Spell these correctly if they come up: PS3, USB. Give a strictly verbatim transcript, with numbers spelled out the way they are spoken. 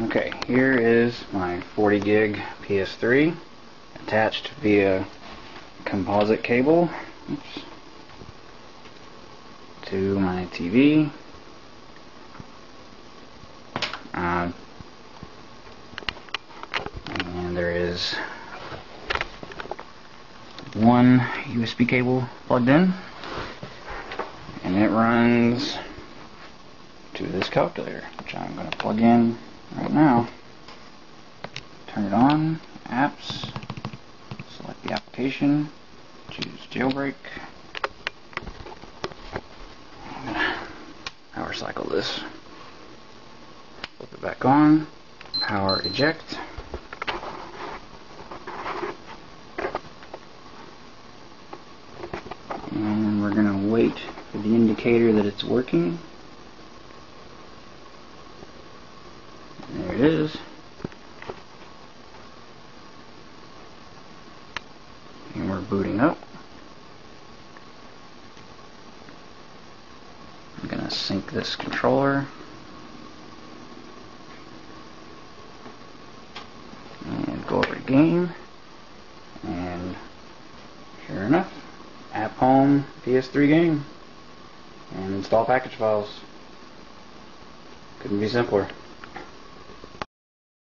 Okay, here is my forty gig P S three attached via composite cable oops, to my T V. Uh, and there is one U S B cable plugged in, and it runs to this calculator, which I'm going to plug in right now. Turn it on, apps, select the application, choose jailbreak. I'm going to power cycle this, flip it back on, power eject. And we're going to wait for the indicator that it's working. There it is. And we're booting up. I'm going to sync this controller. And go over to game. And sure enough, app home, P S three game. And install package files. Couldn't be simpler.